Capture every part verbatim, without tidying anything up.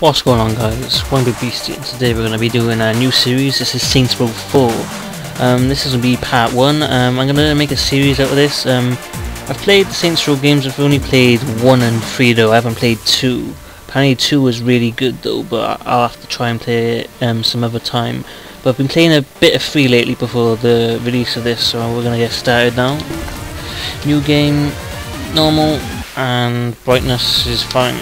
What's going on, guys? One Big Beast here. Today we're going to be doing a new series. This is Saints Row four. Um, this is going to be part one. Um, I'm going to make a series out of this. Um, I've played the Saints Row games. I've only played one and three though. I haven't played two. Apparently two was really good though, but I'll have to try and play it um, some other time. But I've been playing a bit of three lately before the release of this, so we're going to get started now. New game, normal, and brightness is fine.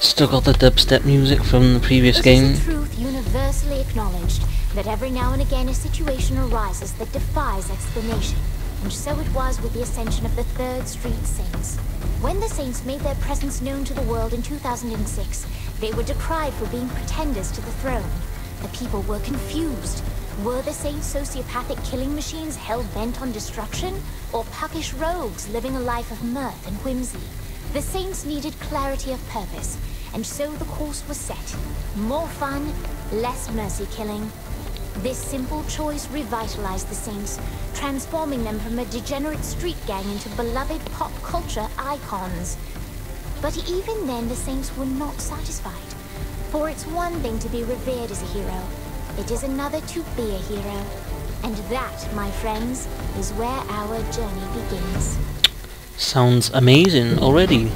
Still got the dubstep music from the previous game. It is a truth universally acknowledged that every now and again a situation arises that defies explanation, and so it was with the ascension of the Third Street Saints. When the Saints made their presence known to the world in two thousand six, they were decried for being pretenders to the throne. The people were confused. Were the Saints sociopathic killing machines hell-bent on destruction, or puckish rogues living a life of mirth and whimsy? The Saints needed clarity of purpose, and so the course was set. More fun, less mercy killing. This simple choice revitalized the Saints, transforming them from a degenerate street gang into beloved pop culture icons. But even then, the Saints were not satisfied. For it's one thing to be revered as a hero. It is another to be a hero. And that, my friends, is where our journey begins. Sounds amazing already. I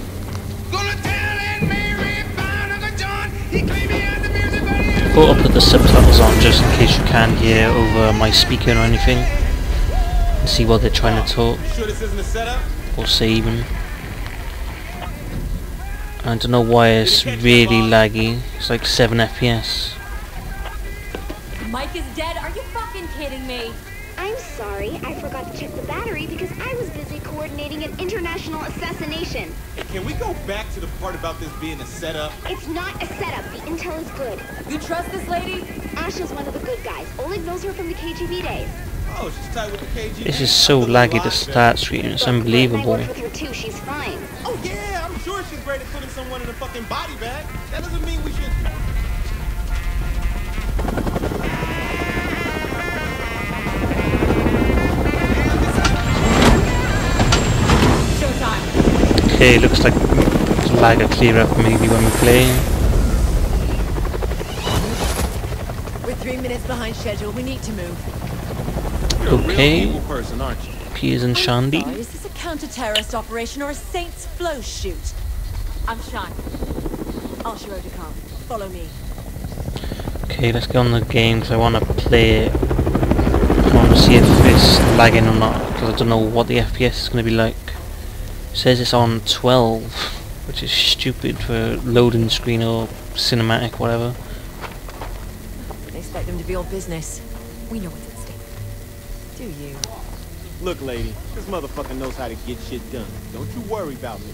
thought I'll put the subtitles on just in case you can't hear over my speaker or anything. And see what they're trying to talk. Or say even. I don't know why it's really laggy. It's like seven F P S. Mike is dead. Are you fucking kidding me? I'm sorry, I forgot to check the battery because I was busy coordinating an international assassination. Hey, can we go back to the part about this being a setup? It's not a setup. The intel is good. You trust this lady? Asha's one of the good guys. Oleg knows her from the K G B days. Oh, she's tied with the K G B. This is so laggy to start streaming. It's unbelievable. I worked with her too. She's fine. Oh yeah, I'm sure she's great at putting someone in a fucking body bag. That doesn't mean we should. Okay, looks like the lag will clear up maybe when we play. We're three minutes behind schedule. We need to move. You're okay. A real evil person, aren't you? Pierce and Shaundi. Sorry, is this a counter-terrorist operation or a Saints flow shoot? I'm Shaundi. Archer O'Donnell. Follow me. Okay, let's get on the game because I want to play it. I want to see if it's lagging or not because I don't know what the F P S is going to be like. Says it's on twelve, which is stupid for loading screen or cinematic, whatever. They expect them to be all business. We know what's at stake. Do you? Look, lady, this motherfucker knows how to get shit done. Don't you worry about me.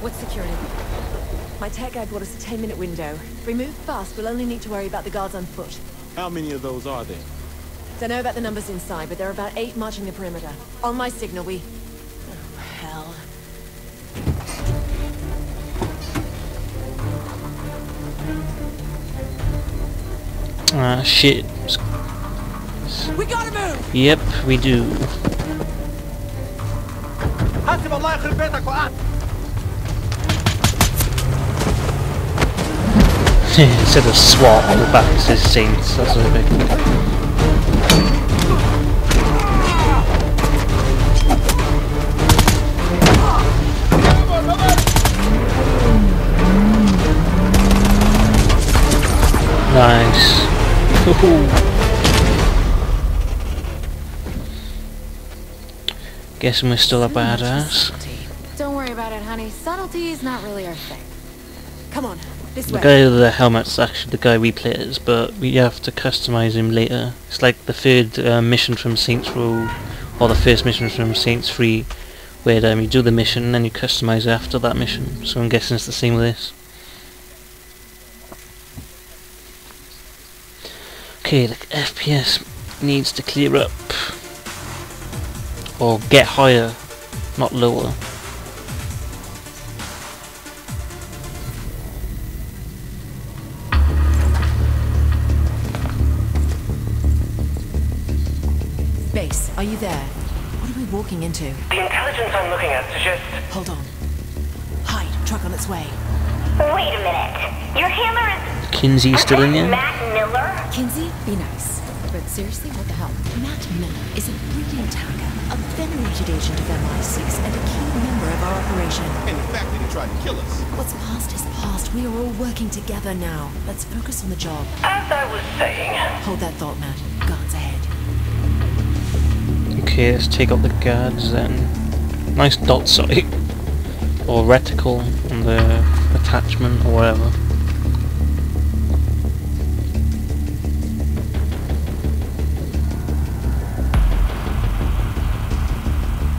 What's security? My tech guy brought us a ten minute window. If we move fast, we'll only need to worry about the guards on foot. How many of those are there? Don't know about the numbers inside, but there are about eight marching the perimeter. On my signal, we... Oh, hell. Ah, shit. We gotta move! Yep, we do. Instead of SWAT on the back, it says Saints. That's what I think. Nice. Guessing we're still a badass. Don't worry about it, honey. Subtlety is not really our thing. Come on, this way. The guy with the helmet's actually the guy we play as, but we have to customize him later. It's like the third uh, mission from Saints Row, or the first mission from Saints three, where um, you do the mission and then you customize it after that mission. So I'm guessing it's the same with this. Okay, the F P S needs to clear up, or get higher, not lower. Grace, are you there? What are we walking into? The intelligence I'm looking at suggests... Hold on. Hide. Truck on its way. Wait a minute. Your handler is... Kinzie still in there? Matt Miller? Kinzie, be nice. But seriously, what the hell? Matt Miller is a brilliant hacker, a venerated agent of M I six, and a key member of our operation. And the fact that he tried to kill us. What's past is past. We are all working together now. Let's focus on the job. As I was saying... Hold that thought, Matt. Guards ahead. Okay, let's take out the guards then. Nice dot sight. Or reticle on the attachment or whatever.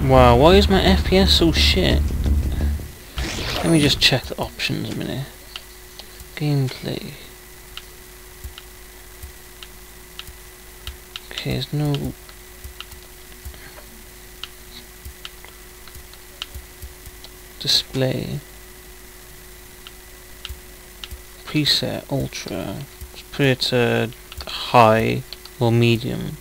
Wow, why is my F P S so shit? Let me just check the options a minute. Gameplay. Okay, there's no... Display. Preset, ultra. Let's put it to high or medium.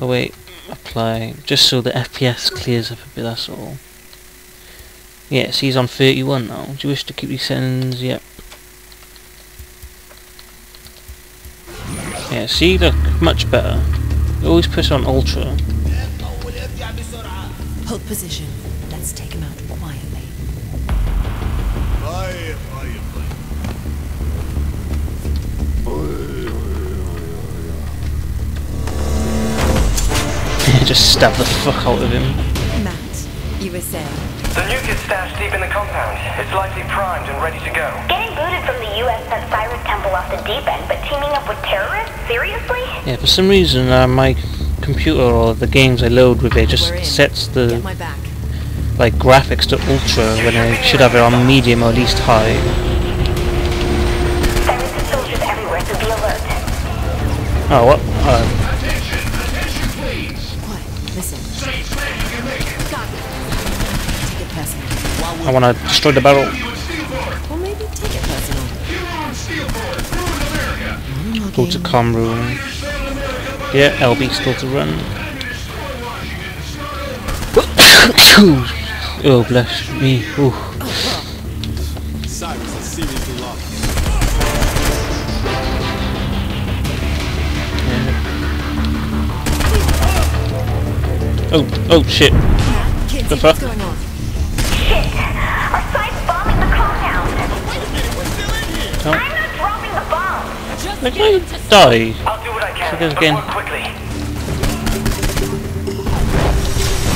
Oh wait. Apply, just so the F P S clears up a bit, that's all. Yes, he's on thirty-one now. Do you wish to keep these settings? Yep. Yeah, see, look, much better. You always push on ultra. Hold position. Let's take him out quietly. Aye, aye, aye. Aye. Just stab the fuck out of him. Matt, you were saying? The nuke is stashed deep in the compound. It's likely primed and ready to go. Getting booted from the U S sent Cyrus Temple off the deep end, but teaming up with terrorists? Seriously? Yeah, for some reason uh, my computer or the games I load with it just sets the like graphics to ultra when I should have it on medium or at least high. Cyrus' soldiers everywhere, so be alert. Oh, what? Uh, I want to destroy the barrel. Well, maybe take it personal. Mm, go to comm room. Yeah, L B still to run. Oh, bless me. Ooh. Cyrus is seriously lost. Oh, oh shit. What the fuck? Oh. I'm not dropping the bomb. Look, I die. I'll do what I can. But again. More quickly.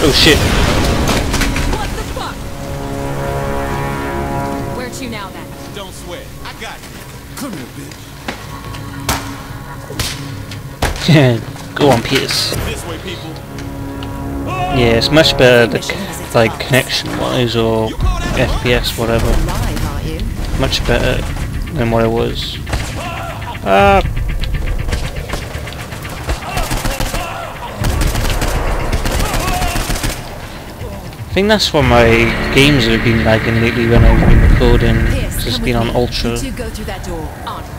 Oh shit. What the fuck? Where to now, then? Don't sweat. I got you. Come here, bitch. Yeah, go on, Pierce. This way, people. Yeah, it's much better, the, like connection-wise or F P S, whatever. Much better than what it was. Ah! I think that's why my games have been lagging lately when I've been recording. It's just been on ultra.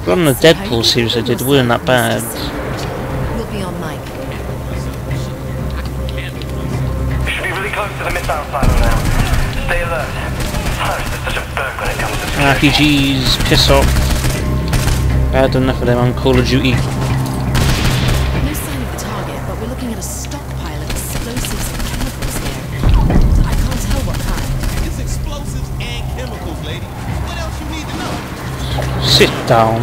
But on the Deadpool series I did, it wasn't that bad. We'll be on mic. We should be really close to the missile silo now. Stay alert. R P Gs, piss off. Bad enough of them on Call of Duty. No sign of the target, but we're looking at a stockpile of explosives and chemicals here. I can't tell what kind. It's explosives and chemicals, lady. What else you need to know? Sit down.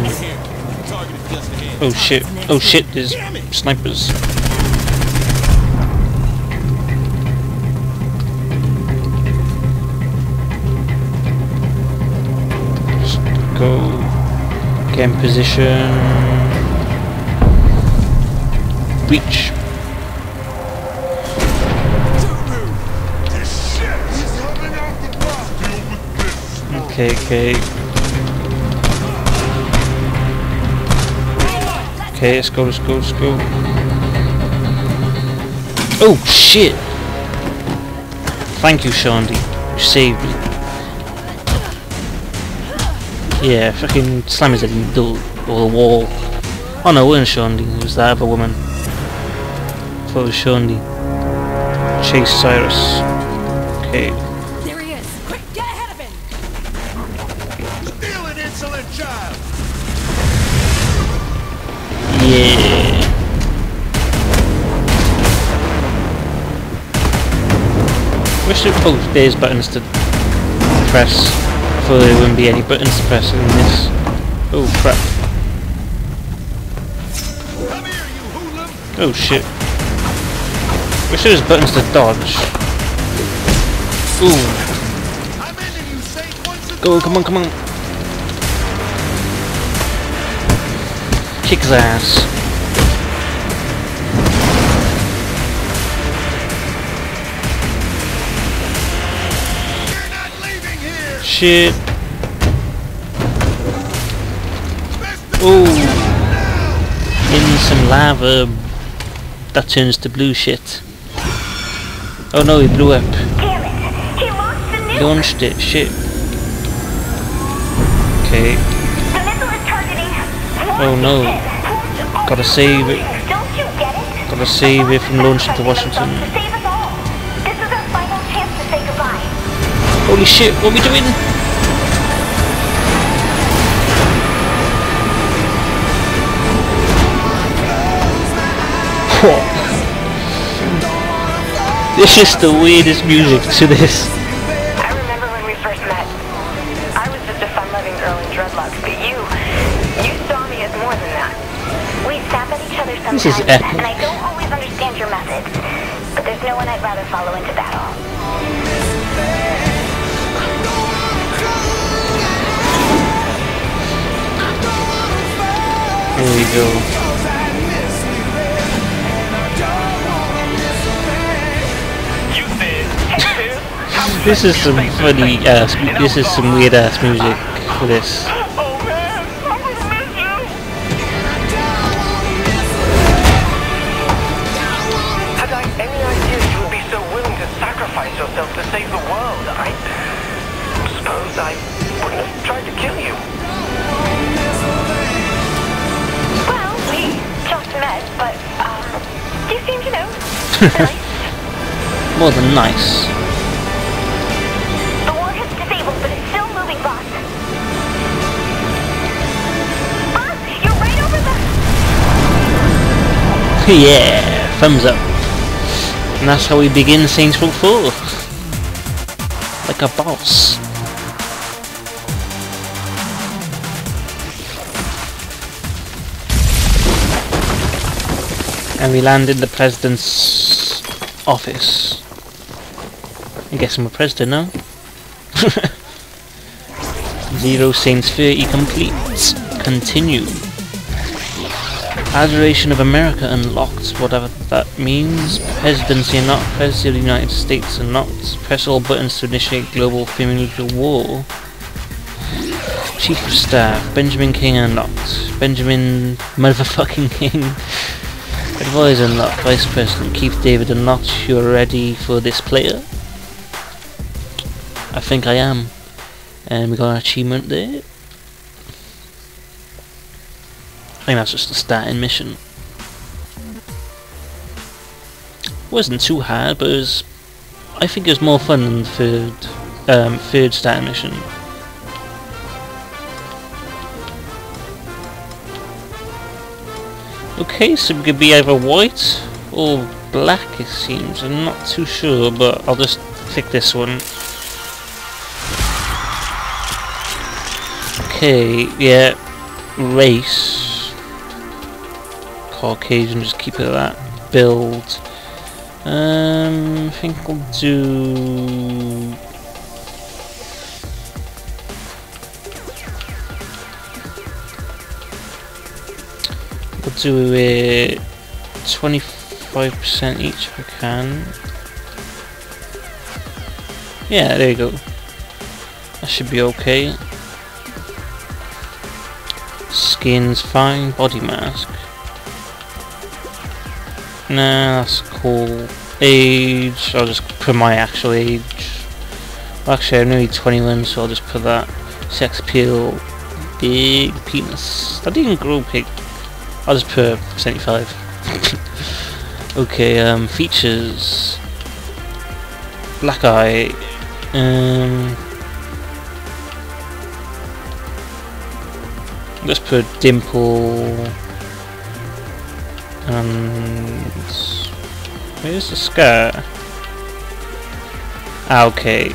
Oh shit, oh shit, there's snipers. Get in position. Breach. Okay, okay. Okay, let's go, let's go, let's go. Oh shit! Thank you, Shaundi. You saved me. Yeah, fucking slam his head in the door or the wall. Oh no, it wasn't Shaundi, it was that other woman. follow Shaundi. Chase Cyrus. Okay. There he is. Quick, get ahead of him. Steal an insolent child. Yeah. Wish it both days buttons to press. Before there wouldn't be any buttons to press in this. Oh crap. Oh shit. Wish there was buttons to dodge. Ooh. Go, come on, come on. Kick his ass. You're not leaving here. Shit. Ooh. In some lava. That turns to blue shit. Oh no, he blew up. He launched, launched it. Shit. Okay. Oh no. Gotta save it. Gotta save it from launching to Washington. Holy shit! What are we doing? This is the weirdest music to this. I remember when we first met. I was just a fun-loving girl in dreadlocks, but you, you saw me as more than that. We stab at each other sometimes, this is epic. And I don't always understand your methods, but there's no one I'd rather follow into battle. There we go. This is some funny ass, uh, this is some weird ass music for this. Had I any idea you would be so willing to sacrifice yourself to save the world, I suppose I wouldn't have tried to kill you. Well, we just met, but um, you seem to know. Nice. More than nice. Yeah, thumbs up. And that's how we begin Saints Row four. Like a boss. And we land in the president's office. I guess I'm a president now. Zero Saints thirty complete. Continue. Adoration of America unlocked, whatever that means. Presidency and not Presidency of the United States and not. Press all buttons to initiate global thermonuclear war. Chief of Staff, Benjamin King unlocked. Benjamin motherfucking King. Advise unlocked. Vice President Keith David unlocked. You're ready for this player? I think I am. And we got an achievement there. I think that's just the starting mission. Wasn't too hard, but it was, I think it was more fun than the third, um, third starting mission. Okay, so we could be either white or black it seems. I'm not too sure, but I'll just pick this one. Okay, yeah, race. Caucasian, just keep it at that. Build. Um, I think we'll do. We'll do it twenty-five percent each if I can. Yeah, there you go. That should be okay. Skin's fine. Body mask. Nah, that's cool. Age, I'll just put my actual age. Well, actually, I'm nearly twenty-one, so I'll just put that. Sex appeal, big penis. I didn't grow big. I'll just put seventy-five. Okay, um, features. Black eye. Um, let's put dimple. And where's the skirt? Ah, okay.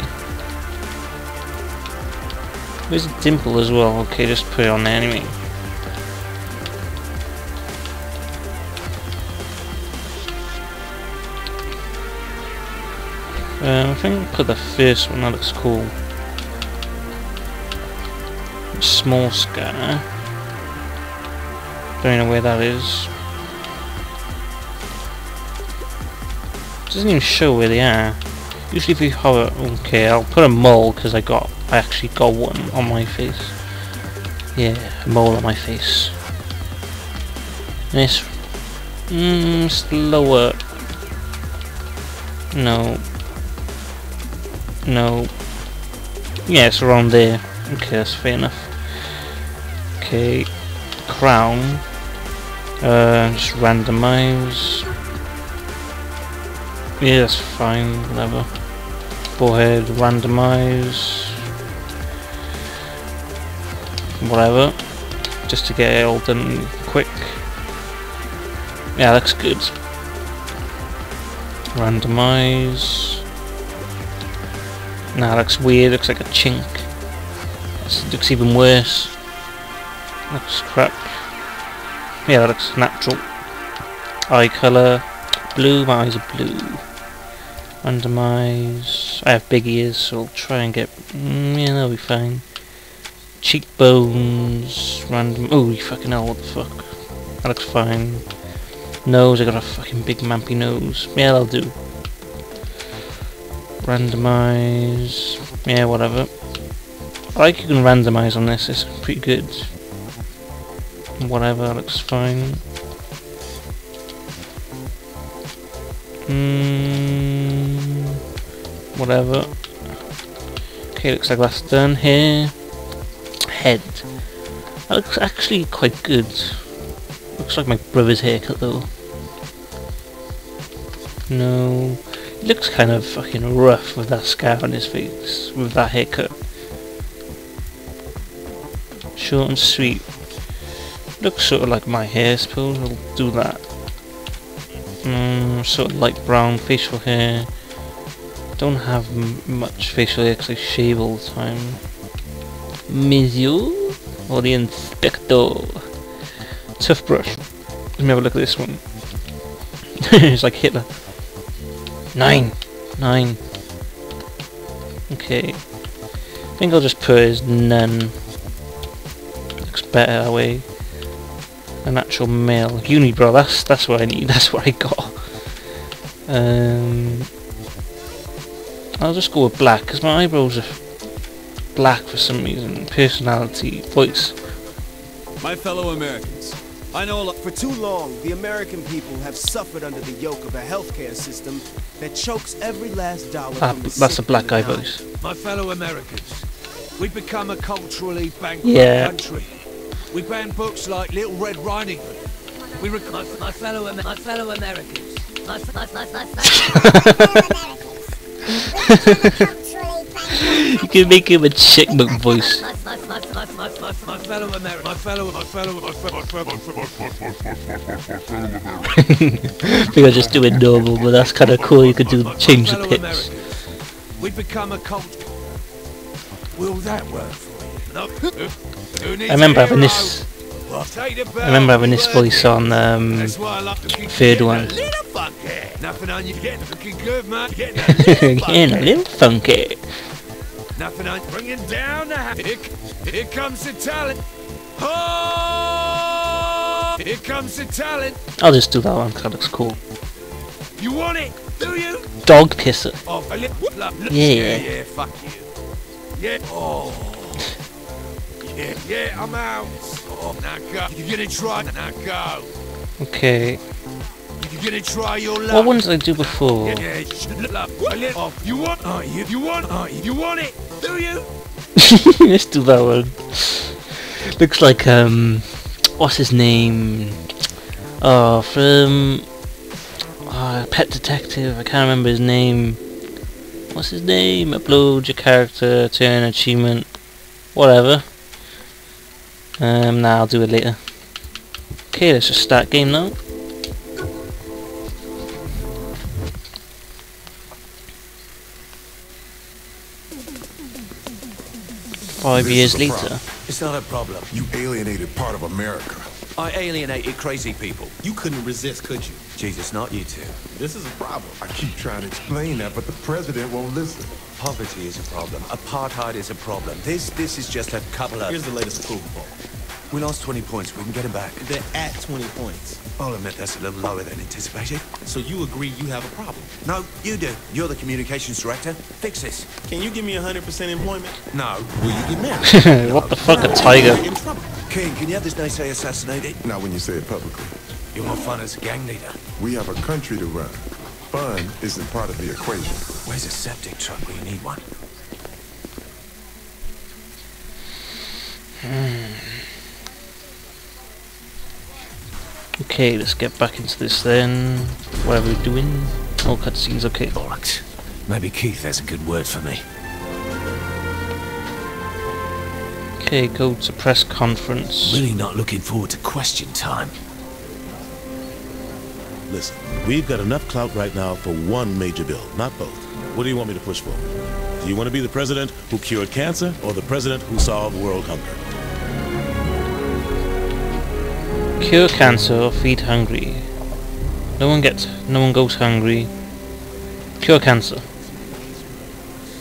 Where's the dimple as well? Okay, just put it on the enemy. Um, I think I'll put the first one, that looks cool. Small scanner. Don't know where that is. Doesn't even show where they are. Usually if you hover, okay, I'll put a mole because I got, I actually got one on my face. Yeah, a mole on my face. And it's, mmm, slower. No. No. Yeah, it's around there. Okay, that's fair enough. Okay, crown. Uh, just randomize. Yeah, that's fine. Whatever. Forehead, randomize. Whatever. Just to get it all done quick. Yeah, that's good. Randomize. Nah, looks weird, looks like a chink. It looks even worse. Looks crap. Yeah, that looks natural. Eye colour. Blue, my eyes are blue. Randomize. I have big ears, so I'll try and get... Mm, yeah, that'll be fine. Cheekbones. Random... Oh, you fucking hell, what the fuck. That looks fine. Nose, I got a fucking big mampy nose. Yeah, that'll do. Randomize, yeah, whatever. I like you can randomize on this, it's pretty good. Whatever, looks fine. Mm, whatever. Okay, looks like that's done here. Head. That looks actually quite good. Looks like my brother's haircut though. No. He looks kind of fucking rough with that scar on his face, with that haircut. Short and sweet. Looks sort of like my hair, I suppose. I'll do that. Mm, sort of light brown facial hair. Don't have m much facial hair because I shave all the time. Monsieur or the Inspector. Tough brush. Let me have a look at this one. It's like Hitler. Nine! Nine. Okay. I think I'll just put it as none. Looks better that way. An actual male. Unibrow, that's, that's what I need, that's what I got. Um, I'll just go with black, because my eyebrows are black for some reason. Personality, voice. My fellow Americans. I know for too long, the American people have suffered under the yoke of a healthcare system that chokes every last dollar. Ah, from the that's a black guy voice. My fellow Americans, we've become a culturally bankrupt yeah. country. We ban books like Little Red Riding Hood. We rec my, my fellow my fellow Americans. My, my, my, my, my fellow You can make him a chick voice. My fellow American, my fellow, my fellow, my fellow, my fellow, my fellow, I think I just do it normal, but that's kind of cool. You could do change the pitch. We've become a cult. Will that work for you? I remember having this. I remember having this voice on um third one. Nothing on you getting fucking good, man. Getting a little funky. Nothing on bringing down the havoc. Here comes the talent. Oh! Here comes the talent. I'll just do that one because that looks cool. You want it, do you? Dog pisser. Oh, yeah. Yeah, yeah, fuck you. Yeah. Oh. Yeah, yeah, I'm out. Oh, now go. You're gonna try. Now go. Okay. Gonna try your luck. What ones did I do before? Yeah, yeah, you want, uh, you, you want, uh, you want it, do you? Let's do that one. Looks like um, what's his name? Oh, from uh, pet detective, I can't remember his name. What's his name? Upload your character to an achievement. Whatever. Um, nah, I'll do it later. Okay, let's just start game now. Five years later. It's not a problem. You alienated part of America. I alienated crazy people. You couldn't resist, could you? Jesus, not you two. This is a problem. I keep trying to explain that, but the president won't listen. Poverty is a problem. Apartheid is a problem. This, this is just a couple of... Here's the latest approval poll. We lost twenty points. We can get them back. They're at twenty points. I'll admit that's a little lower than anticipated. So you agree you have a problem? No, you do. You're the communications director. Fix this. Can you give me one hundred percent employment? No. Will you get married? What the fuck, a tiger? King, can you have this naysayer assassinated? Not when you say it publicly. You want fun as a gang leader? We have a country to run. Fun isn't part of the equation. Where's a septic truck when you need one? Hmm. Okay, let's get back into this then. Whatever we're doing. All cutscenes, okay. Bollocks. Maybe Keith has a good word for me. Okay, go to press conference. Really not looking forward to question time. Listen, we've got enough clout right now for one major bill, not both. What do you want me to push for? Do you want to be the president who cured cancer or the president who solved world hunger? Cure cancer or feed hungry. No one gets, no one goes hungry. Cure cancer.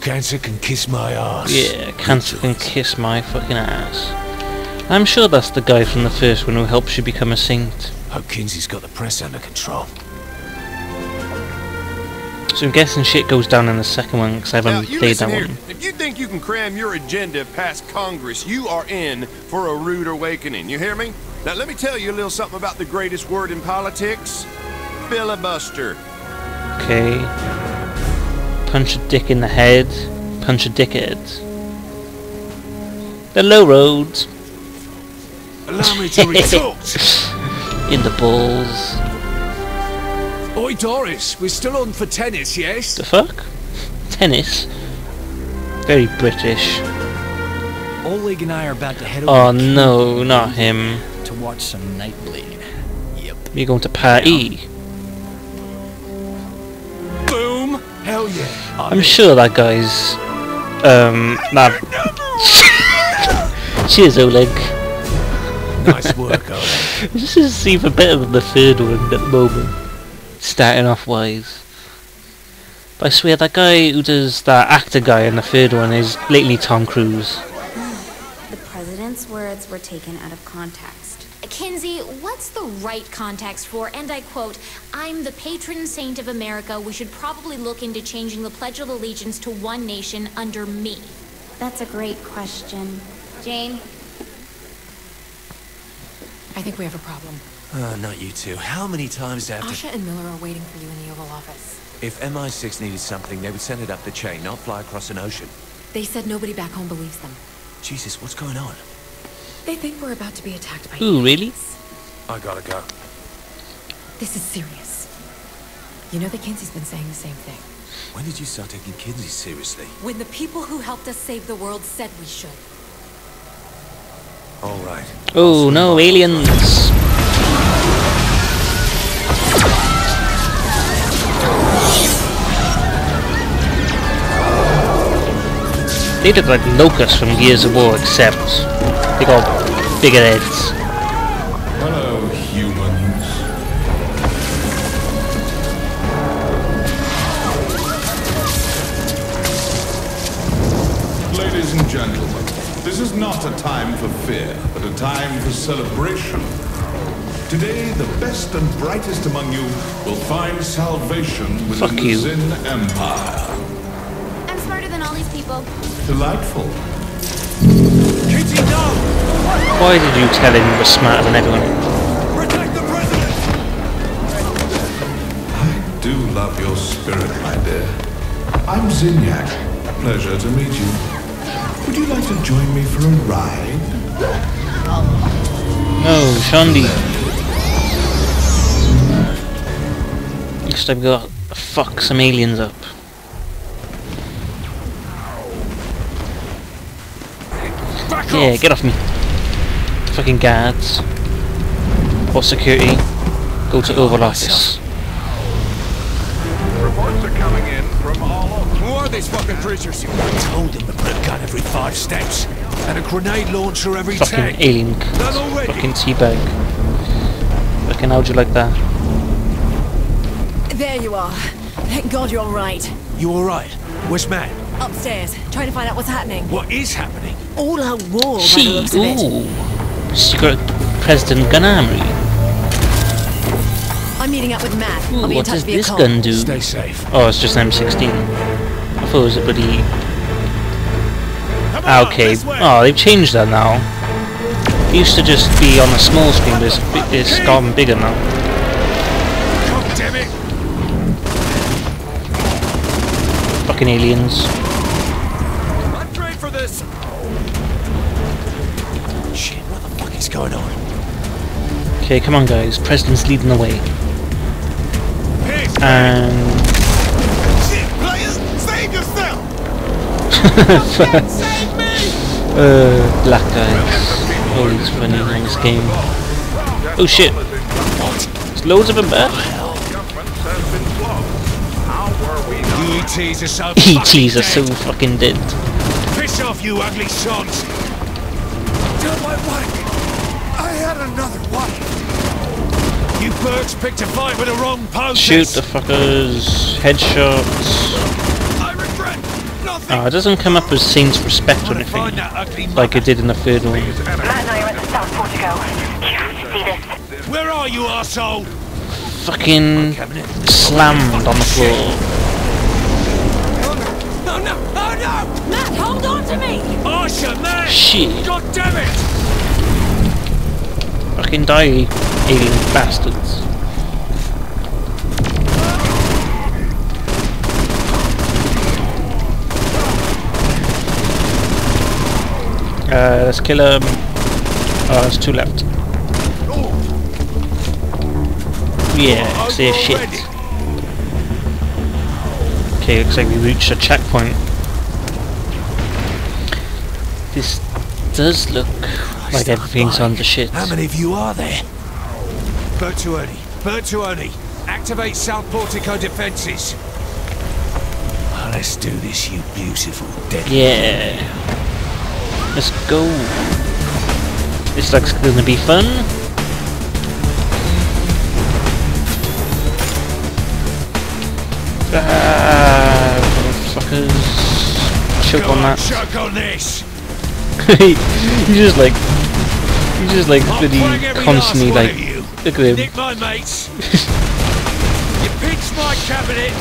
Cancer can kiss my ass. Yeah, cancer can kiss my fucking ass. I'm sure that's the guy from the first one who helps you become a saint. Hope Kinzie's got the press under control. So I'm guessing shit goes down in the second one because I haven't played that one. If you think you can cram your agenda past Congress, you are in for a rude awakening. You hear me? Now let me tell you a little something about the greatest word in politics. Filibuster. Okay. Punch a dick in the head. Punch a dickhead. The low roads. Allow me to retort. In the balls. Oi Doris, we're still on for tennis, yes? The fuck? Tennis? Very British. Oleg and I are about to head over. Oh no, not him. To watch some Nightblade. Yep. You're going to Paris. Boom! Hell yeah! I'm sure that guy's. Um. That. Cheers, Oleg. Nice work, Oleg. This is even better than the third one at the moment. Starting off wise. But I swear that guy who does that actor guy in the third one is lately Tom Cruise. Words were taken out of context. Kinzie, what's the right context for, and I quote, "I'm the patron saint of America. We should probably look into changing the Pledge of Allegiance to one nation under me." That's a great question. Jane? I think we have a problem. Uh, not you two. How many times have Asha and Miller are waiting for you in the Oval Office. If M I six needed something, they would send it up the chain, not fly across an ocean. They said nobody back home believes them. Jesus, what's going on? They think we're about to be attacked by... Ooh, really? I gotta go. This is serious. You know that Kinzie's been saying the same thing. When did you start taking Kinzie seriously? When the people who helped us save the world said we should. All right. Oh no, aliens! They look like locusts from Gears of War, except... they got bigger heads. Hello, humans. Ladies and gentlemen, this is not a time for fear, but a time for celebration. Today, the best and brightest among you will find salvation within the Zin Empire. I'm smarter than all these people. Delightful. Why did you tell him he was smarter than everyone? Protect the president! I do love your spirit, my dear. I'm Zinyak. Pleasure to meet you. Would you like to join me for a ride? No, Shaundi. It's first I've got to fuck some aliens up. Back yeah, off. Get off me. Fucking guards. Or security. Go to Oval Office. Reports are coming in from all over. Who are these fucking creatures? I told them to put a gun every five steps. And a grenade launcher every fucking ten. Fucking alien. Fucking teabag. Fucking how'd you like that? There you are. Thank God you're alright. You alright? Where's Matt? Upstairs, trying to find out what's happening. What is happening? All our war. She, ooh. She's got President Gun Armory. I'm meeting up with Matt. Ooh, I'll be in touch with you. What does this gun do? Stay safe. Oh, it's just an M sixteen. I thought it was a bloody... Ah, okay. Oh, they've changed that now. It used to just be on a small screen, but it's, it's gotten bigger now. Fucking aliens. I'm trained for this. Shit, what the fuck is going on? Okay, come on guys, President's leading the way. Peace, and shit, players, save yourself. Save me. Uh black guys. Always funny in this game. Oh shit. There's loads of them back. E Ts are so fucking dead. So fucking dead. Piss off, you ugly sons! Tell my wife! I had another wife! You birds picked a fight with the wrong poses! Shoot the fuckers! Headshots! I regret nothing! Ah, oh, it doesn't come up as Saints Respect or anything, like it did in the third one. Matt and I are at the South Portico. You have to see this. Where are you, arsehole? Fucking slammed on the floor. Matt, hold on to me! Archer, Matt! Shit! God damn it! Fucking die, alien bastards. Uh, let's kill him. Oh, there's two left. Yeah, it's their shit. Okay, looks like we reached a checkpoint. This does look like everything's under shit. How many of you are there? Bertuoni, Bertuoni, activate South Portico defences. Oh, let's do this, you beautiful dead. Yeah. Let's go. This looks gonna be fun. Ah, fuckers. Choke on that. Choke on this. you just like, you just like bloody constantly like, look at him. Nick my mates. You pinched my cabinet.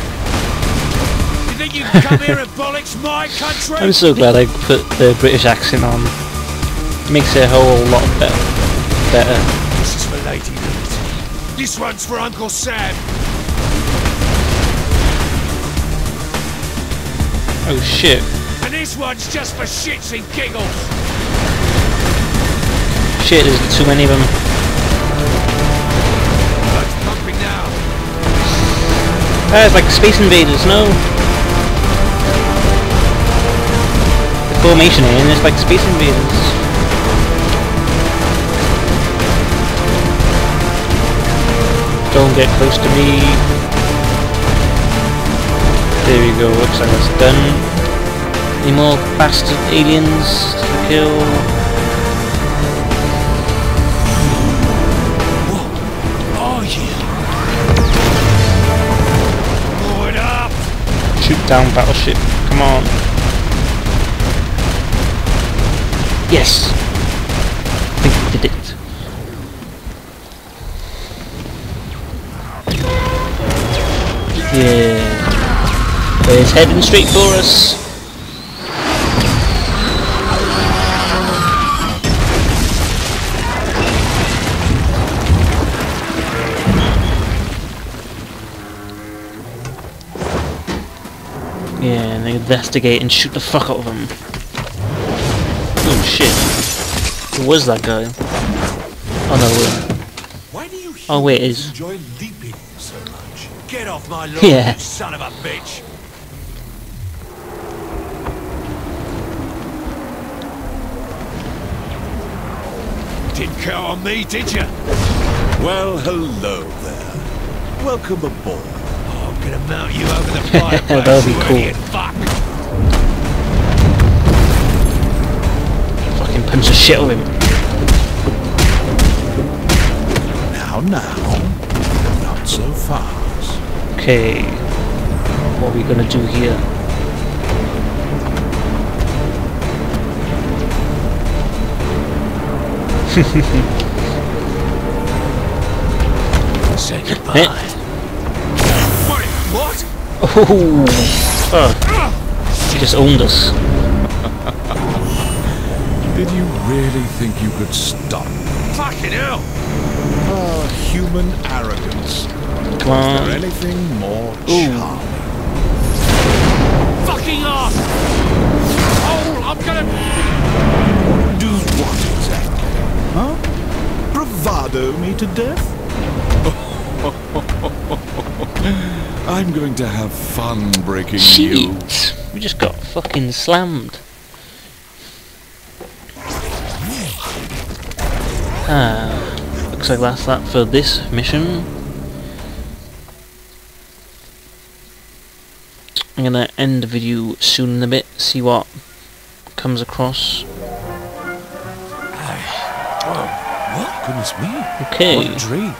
You think you can come here and bollocks my country? I'm so glad I put the British accent on. It makes it a whole lot better. Better. This is for Lady Liberty. This one's for Uncle Sam. Oh shit. And this one's just for shits and giggles. Shit, there's too many of them. That's pumping now. Ah, it's like Space Invaders, no? The formation in is like Space Invaders. Don't get close to me. There we go, looks like that's done. Any more bastard aliens to kill? What are you? Blow it up! Shoot down battleship, come on. Yes! I think we did it. Yeah. It's heading straight for us. Yeah, and they investigate and shoot the fuck out of them. Oh shit. Who was that guy? Oh no, wait. Why do you oh wait, is enjoy leaping so much? Get off my lawn, yeah. You son of a bitch! Didn't count on me, did you? Well, hello there. Welcome aboard. Oh, I'm gonna mount you over the fireplace. That'll be cool. Fuck. Fucking punch the shit out of him. Now, now, not so fast. Okay, what are we gonna do here? Say goodbye. Wait, what? Oh, fuck. He just owned us. Did you really think you could stop? Fucking hell! Ah, human arrogance. Come on. Is there anything more charming? Ooh. Fucking off! Oh, I'm gonna... Do what? Huh? Bravado me to death? I'm going to have fun breaking Jeez. you. We just got fucking slammed. Ah, looks like that's that for this mission. I'm gonna end the video soon in a bit, see what comes across. Goodness me. Okay. What a dream.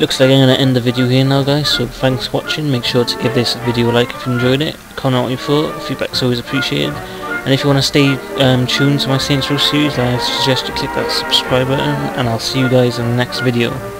Looks like I'm going to end the video here now, guys, so thanks for watching. Make sure to give this video a like if you enjoyed it. Comment what you thought. Feedback's always appreciated. And if you want to stay um, tuned to my Saints Row series, I suggest you click that subscribe button, and I'll see you guys in the next video.